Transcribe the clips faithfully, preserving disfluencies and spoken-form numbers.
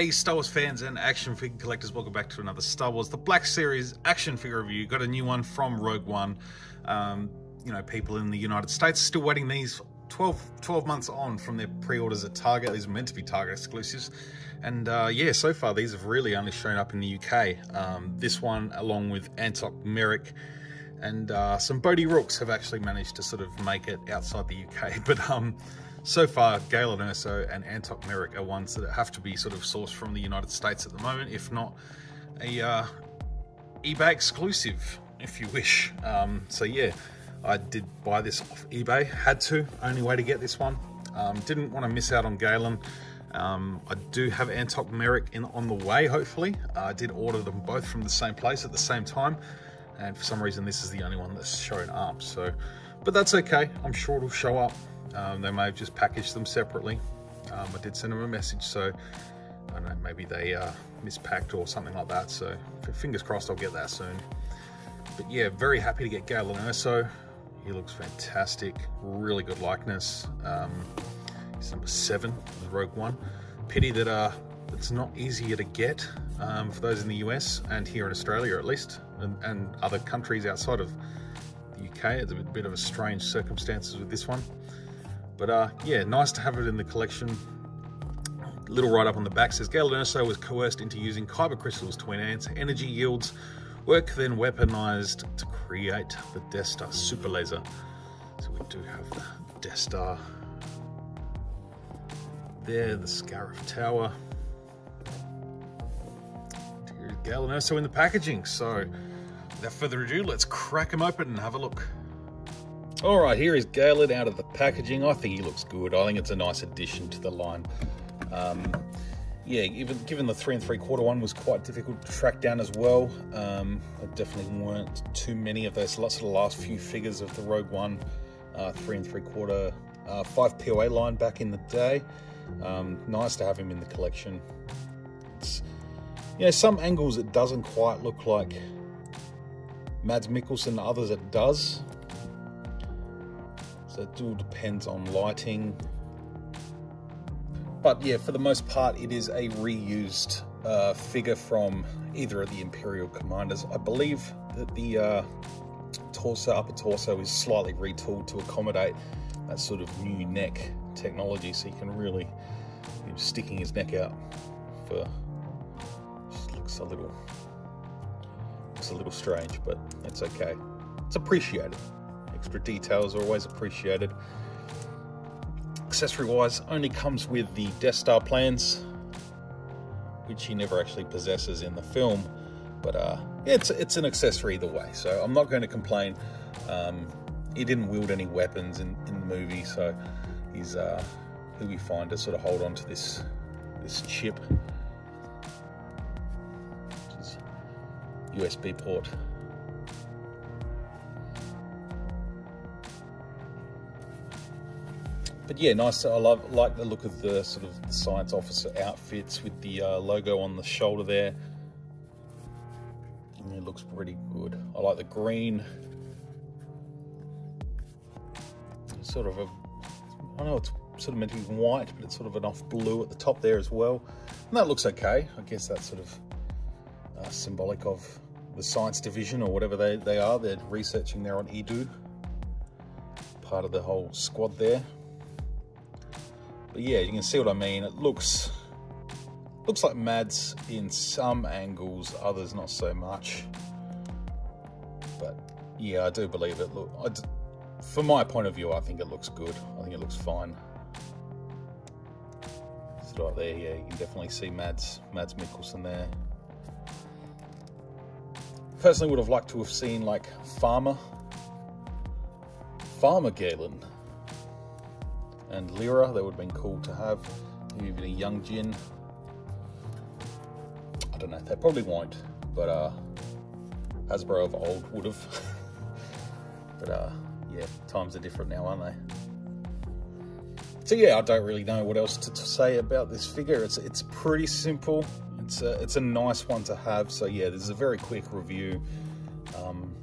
Hey Star Wars fans and action figure collectors, welcome back to another Star Wars The Black Series action figure review. Got a new one from Rogue One. Um, you know, people in the United States still waiting these twelve, twelve months on from their pre-orders at Target. These are meant to be Target exclusives. And uh, yeah, so far these have really only shown up in the U K. Um, this one along with Antoc Merrick and uh, some Bodhi Rooks have actually managed to sort of make it outside the U K. But um, so far, Galen Erso and Antoc Merrick are ones that have to be sort of sourced from the United States at the moment, if not a uh, eBay exclusive, if you wish. Um, so yeah, I did buy this off eBay, had to, only way to get this one. Um, didn't want to miss out on Galen. Um, I do have Antoc Merrick in on the way, hopefully. Uh, I did order them both from the same place at the same time. And for some reason, this is the only one that's shown up. So, but that's okay. I'm sure it'll show up. Um, they may have just packaged them separately. Um, I did send them a message, so I don't know, maybe they uh, mispacked or something like that. So fingers crossed I'll get that soon. But yeah, very happy to get Galen Erso. He looks fantastic, really good likeness. Um, he's number seven in Rogue One. Pity that uh, it's not easier to get um, for those in the U S and here in Australia at least, and, and other countries outside of the U K. It's a bit of a strange circumstances with this one. But uh, yeah, nice to have it in the collection. Little write-up on the back says, Galen Erso was coerced into using kyber crystals to enhance energy yields. Work then weaponized to create the Death Star super laser. So we do have the Death Star there, the Scarif Tower. Here's Galen Erso in the packaging. So without further ado, let's crack him open and have a look. All right, here is Galen out of the packaging. I think he looks good. I think it's a nice addition to the line. Um, yeah, even given the three and three quarter one was quite difficult to track down as well. Um, there definitely weren't too many of those. Lots of the last few figures of the Rogue One, uh, three and three quarter, uh, five P O A line back in the day. Um, nice to have him in the collection. It's, you know, some angles it doesn't quite look like Mads Mikkelsen, others it does. So it all depends on lighting. But yeah, for the most part, it is a reused uh, figure from either of the Imperial commanders. I believe that the uh, torso, upper torso is slightly retooled to accommodate that sort of new neck technology. So you can really, you know, sticking his neck out for, just looks a little, looks a little strange, but that's okay. It's appreciated. Extra details are always appreciated. Accessory wise, only comes with the Death Star plans, which he never actually possesses in the film, but uh, it's it's an accessory either way, so I'm not going to complain. Um, he didn't wield any weapons in, in the movie, so he's uh, who we find to sort of hold on to this this chip, which is U S B port. But yeah, nice. I love like the look of the sort of the science officer outfits with the uh, logo on the shoulder there. And it looks pretty good. I like the green. It's sort of a, I know it's sort of meant to be white, but it's sort of an off blue at the top there as well. And that looks okay. I guess that's sort of uh, symbolic of the science division or whatever they, they are. They're researching there on E D U. Part of the whole squad there. But yeah, you can see what I mean. It looks looks like Mads in some angles, others not so much. But yeah, I do believe it. Look, I d from my point of view, I think it looks good. I think it looks fine. It's right there. Yeah, you can definitely see Mads Mads Mikkelsen there. Personally, would have liked to have seen like Farmer Farmer Galen and Lyra. They would have been cool to have, even a young Jin. I don't know, they probably won't, but uh, Hasbro of old would have. But uh, yeah, times are different now, aren't they? So yeah, I don't really know what else to, to say about this figure. It's it's pretty simple. It's a, it's a nice one to have. So yeah, this is a very quick review. Um,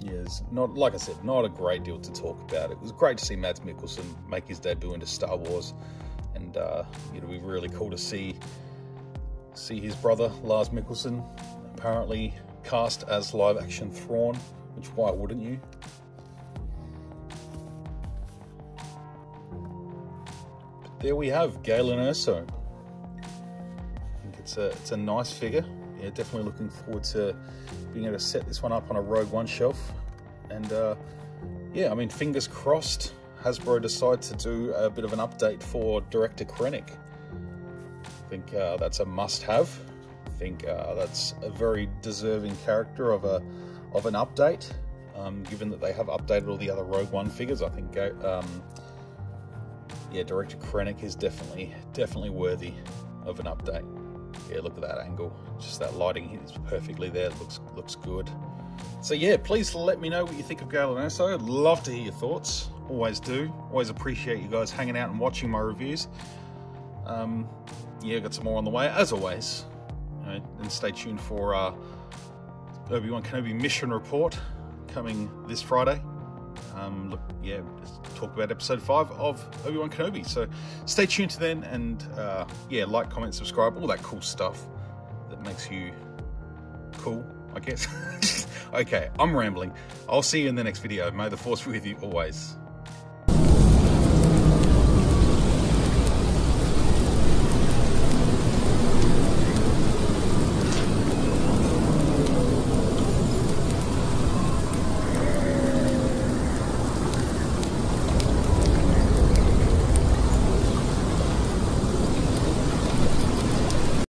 Yes, not like I said, not a great deal to talk about. It was great to see Mads Mikkelsen make his debut into Star Wars, and uh, it'll be really cool to see see his brother Lars Mikkelsen apparently cast as live-action Thrawn, which why wouldn't you? But there we have Galen Erso. I think it's a it's a nice figure. Yeah, definitely looking forward to being able to set this one up on a Rogue One shelf. And uh, yeah, I mean, fingers crossed Hasbro decide to do a bit of an update for Director Krennic. I think uh, that's a must-have. I think uh, that's a very deserving character of a of an update, um, given that they have updated all the other Rogue One figures. I think um, yeah, Director Krennic is definitely definitely worthy of an update. Yeah, look at that angle. Just that lighting is perfectly there. It looks looks good. So yeah, please let me know what you think of Galen Erso. I'd love to hear your thoughts. Always do. Always appreciate you guys hanging out and watching my reviews. Um, yeah, got some more on the way as always. You know, and stay tuned for uh, Obi-Wan Kenobi Mission Report coming this Friday. Um, look, yeah, talk about episode five of Obi-Wan Kenobi. So stay tuned to then, and uh, yeah, like, comment, subscribe, all that cool stuff that makes you cool, I guess. Okay, I'm rambling. I'll see you in the next video. May the force be with you always.